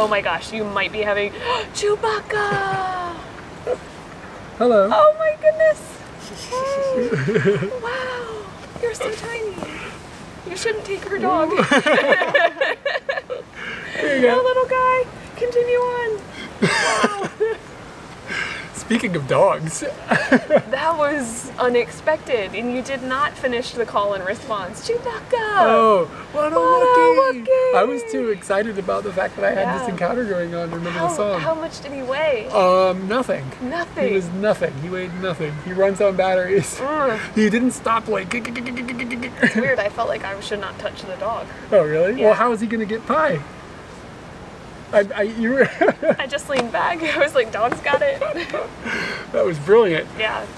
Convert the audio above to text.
Oh my gosh, you might be having Chewbacca! Hello. Oh my goodness. Hey. Wow. You're so tiny. You shouldn't take her dog. There you go. No, little guy. Continue on. Wow. Speaking of dogs. That was unexpected, and you did not finish the call and response. Chewbacca! Oh, what a lucky! I was too excited about the fact that I had this encounter going on to remember the song. How much did he weigh? Nothing. Nothing? He was nothing. He weighed nothing. He runs on batteries. He didn't stop like... It's weird. I felt like I should not touch the dog. Oh, really? Yeah. Well, how is he going to get pie? I just leaned back. I was like, dog's got it. That was brilliant. Yeah.